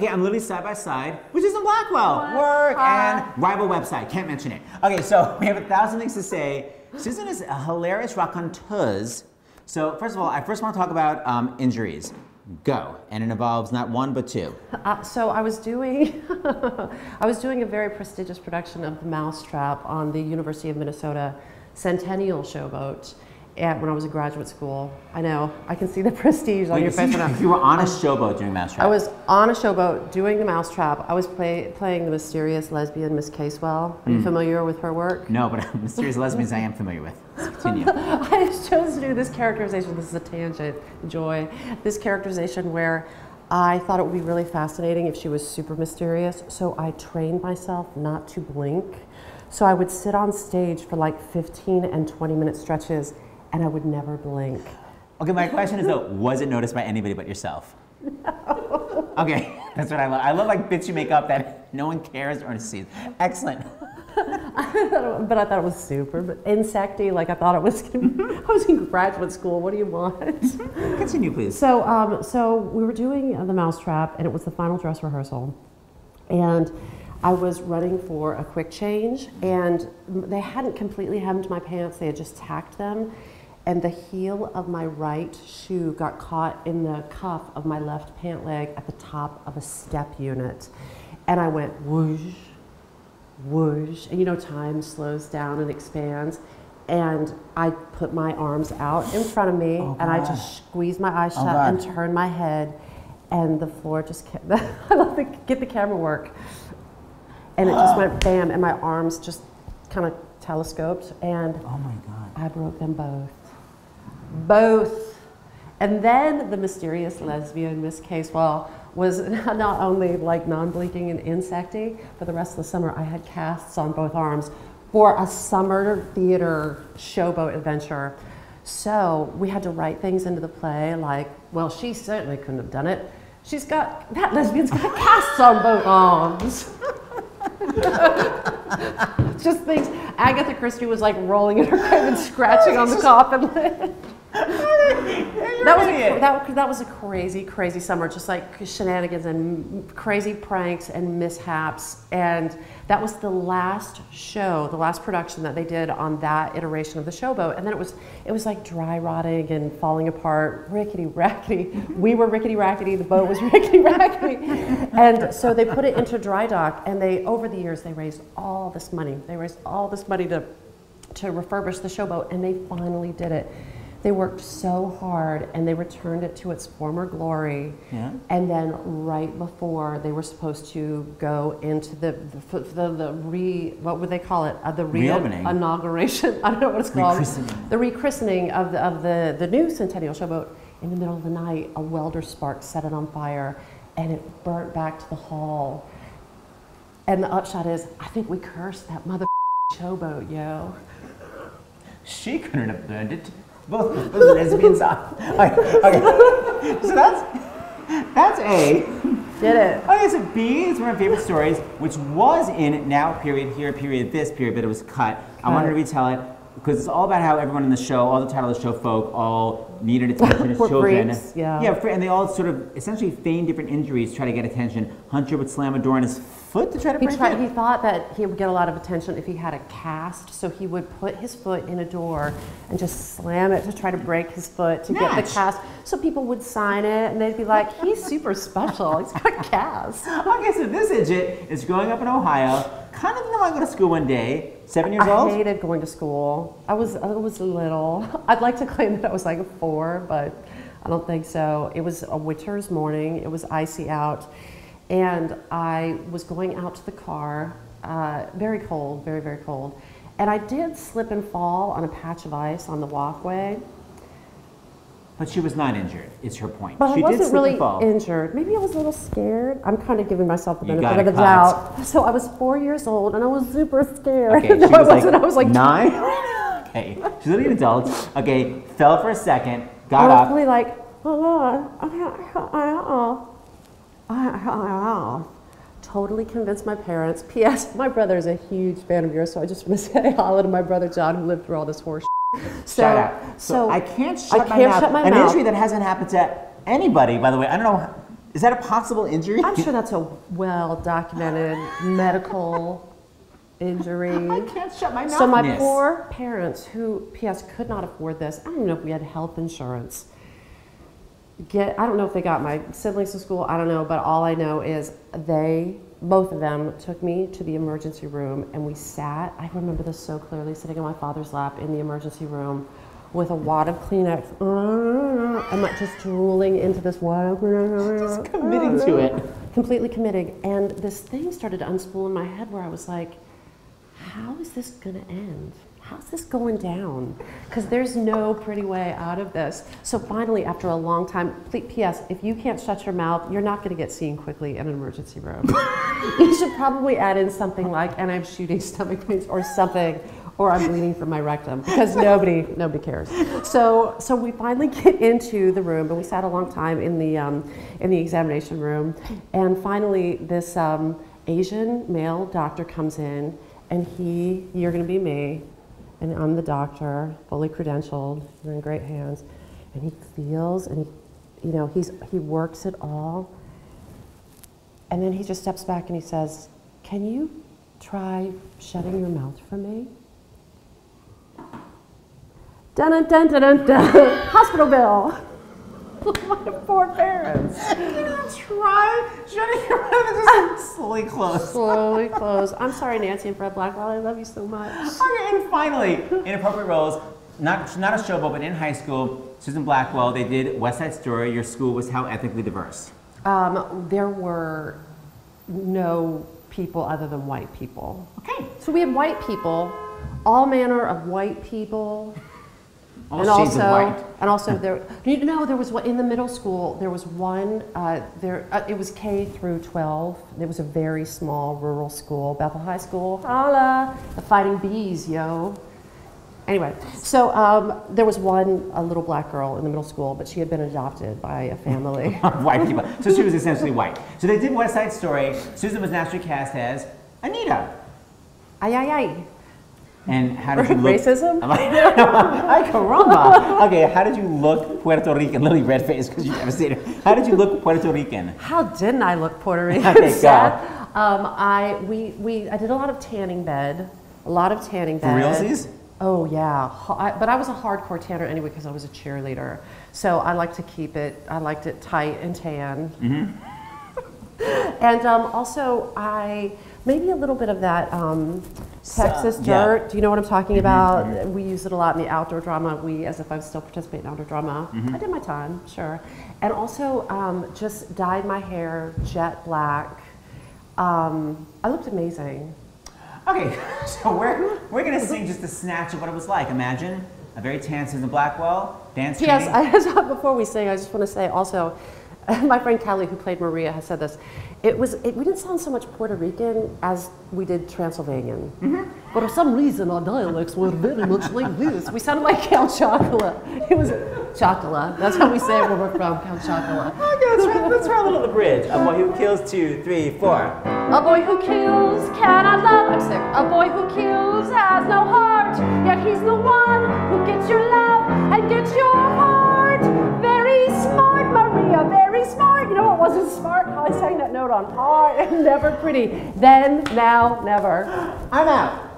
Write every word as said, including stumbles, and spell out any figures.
Okay, I'm literally side by side with Susan Blackwell. What? Work Hi. And rival website. Can't mention it. Okay, so we have a thousand things to say. Susan is a hilarious raconteuse. So first of all, I first want to talk about um, injuries. Go. And it involves not one, but two. Uh, so I was doing, I was doing a very prestigious production of The Mousetrap on the University of Minnesota Centennial Showboat at, when I was in graduate school. I know, I can see the prestige Wait, on your face. You, you were on a showboat doing Mousetrap. I was on a showboat doing The Mousetrap. I was play, playing the mysterious lesbian Miss Casewell. Are mm. you familiar with her work? No, but mysterious lesbians I am familiar with. Continue. I chose to do this characterization. This is a tangent, Joy. This characterization where I thought it would be really fascinating if she was super mysterious, so I trained myself not to blink. So I would sit on stage for like fifteen and twenty minute stretches and I would never blink. Okay, my question is though, was it noticed by anybody but yourself? No. Okay, that's what I love. I love like bits you make up that no one cares or sees. Excellent. But I thought it was super, but insecty, like I thought it was, I was in graduate school, what do you want? Continue, please. So, um, so we were doing The Mousetrap and it was the final dress rehearsal. And I was running for a quick change and they hadn't completely hemmed my pants, they had just tacked them. And the heel of my right shoe got caught in the cuff of my left pant leg at the top of a step unit. And I went whoosh, whoosh, and you know time slows down and expands. And I put my arms out in front of me oh, and I just squeezed my eyes shut oh, and turned my head and the floor just kept, I love to get the camera work. And it just went bam, and my arms just kind of telescoped, and oh my God. I broke them both. Both. And then the mysterious lesbian, Miss Casewell, was not only like non-blinking and insecty, but the rest of the summer I had casts on both arms for a summer theater showboat adventure. So we had to write things into the play like, well, she certainly couldn't have done it. She's got, that lesbian's got casts on both arms. Just things. Agatha Christie was like rolling in her grave and scratching on the coffin lid. That was a, that, that was a crazy, crazy summer. Just like shenanigans and crazy pranks and mishaps. And that was the last show, the last production that they did on that iteration of the showboat. And then it was, it was like dry rotting and falling apart, rickety rackety. We were rickety rackety. The boat was rickety rackety. And so they put it into dry dock. And they, over the years, they raised all this money. They raised all this money to, to refurbish the showboat, and they finally did it. They worked so hard and they returned it to its former glory. Yeah. And then right before they were supposed to go into the, the, the, the re, what would they call it? Uh, the re Reopening. Inauguration, I don't know what it's called. Rechristening. The rechristening of the, of the, the new Centennial Showboat. In the middle of the night, a welder spark set it on fire and it burnt back to the hall. And the upshot is, I think we cursed that mother showboat, yo. She couldn't have burned it. Both lesbians are. Okay. Okay. So that's that's A. Did it. Okay, so B is one of my favorite stories, which was in now period, here period, this period, but it was cut. cut. I wanted to retell it because it's all about how everyone in the show, all the title of the show folk, all needed attention as children. Freaks, yeah. Yeah, and they all sort of essentially feigned different injuries to try to get attention. Hunter would slam a door in his foot to try to break it. He thought that he would get a lot of attention if he had a cast, so he would put his foot in a door and just slam it to try to break his foot to Match. get the cast. So people would sign it and they'd be like, he's super special, he's got a cast. Okay, so this idiot is growing up in Ohio, kind of know I go to school one day, seven years I old. I hated going to school. I was, I was little. I'd like to claim that I was like four, but I don't think so. It was a winter's morning, it was icy out. And I was going out to the car, uh, very cold, very, very cold. And I did slip and fall on a patch of ice on the walkway. But she was not injured, is her point. But she I wasn't did really injured. Maybe I was a little scared. I'm kind of giving myself the benefit of the doubt. So I was four years old and I was super scared. Okay, no, she was I, wasn't. Like I was like nine. Okay, she's literally an adult. Okay, fell for a second, got up. I was up. really like, oh, oh, oh. I totally convinced my parents. P S My brother is a huge fan of yours, so I just want to say hello to my brother John, who lived through all this horse. So, shut up. So, so I can't shut I my can't mouth. Shut my An mouth. Injury that hasn't happened to anybody, by the way. I don't know Is that a possible injury? I'm sure that's a well-documented medical injury. I can't shut my mouth. So my yes. poor parents, who, P S, could not afford this. I don't even know if we had health insurance. Get, I don't know if they got my siblings to school. I don't know, but all I know is they, both of them, took me to the emergency room, and we sat. I remember this so clearly, sitting on my father's lap in the emergency room with a wad of Kleenex. I'm like just drooling into this wad. Just committing to it. Completely committing. And this thing started to unspool in my head where I was like, how is this gonna end? How's this going down? Because there's no pretty way out of this. So finally, after a long time, P S, if you can't shut your mouth, you're not gonna get seen quickly in an emergency room. You should probably add in something like, and I'm shooting stomach pains or something, or I'm bleeding from my rectum, because nobody nobody cares. So so we finally get into the room, but we sat a long time in the um, in the examination room, and finally this um, Asian male doctor comes in, and he, you're gonna be me, and I'm the doctor, fully credentialed, you're in great hands, and he feels, and he, you know, he's he works it all, and then he just steps back and he says, "Can you try shutting your mouth for me?" Dun, dun, dun, dun, dun, dun. Hospital bill. My poor parents. You're gonna try shutting your mouth and just slowly close. Slowly close. I'm sorry, Nancy and Fred Blackwell. I love you so much. Okay, and finally, inappropriate roles. Not not a showboat, but in high school, Susan Blackwell. They did West Side Story. Your school was how ethnically diverse? Um, there were no people other than white people. Okay. So we had white people, all manner of white people. All and, also, and also, and also, you know, there was in the middle school. There was one. Uh, there, uh, it was K through twelve. There was a very small rural school, Bethel High School. Holla, the Fighting Bees, yo. Anyway, so um, there was one, a little black girl in the middle school, but she had been adopted by a family of white people, so she was essentially white. So they did West Side Story. Susan was naturally cast as Anita. Ay ay ay. And how did you look? Racism? Ay, caramba. Okay, how did you look Puerto Rican? Literally red face because you never seen it. How did you look Puerto Rican? How didn't I look Puerto Rican? Okay, God. Um, I, we, we, I did a lot of tanning bed. A lot of tanning bed. Realsies? Oh, yeah. I, but I was a hardcore tanner anyway because I was a cheerleader. So I liked to keep it, I liked it tight and tan. Mm-hmm. And um, also, I, maybe a little bit of that. Um, Texas so, dirt, yeah. Do you know what I'm talking about? Mm-hmm. We use it a lot in the outdoor drama. We, as if I'm still participating in outdoor drama. Mm-hmm. I did my time, sure. And also um, just dyed my hair jet black. Um, I looked amazing. Okay, so we're, we're gonna see just a snatch of what it was like. Imagine a very tan Susan Blackwell, dance Yes, I, before we sing, I just wanna say also, my friend Callie, who played Maria, has said this. It was, it, we didn't sound so much Puerto Rican as we did Transylvanian. Mm-hmm. But for some reason, our dialects were very much like this. We sounded like Count Chocola. It was Chocola. That's how we say it where we're from, Count Chocola. Okay, let's, let's roll on the bridge. A boy who kills, two, three, four. A boy who kills cannot love. I'm sick. A boy who kills has no heart. Yet he's the one who gets your love and gets your heart. Very smart, Maria, very smart. You know what wasn't smart? How I sang that note on. Ah, oh, never pretty. Then, now, never. I'm out.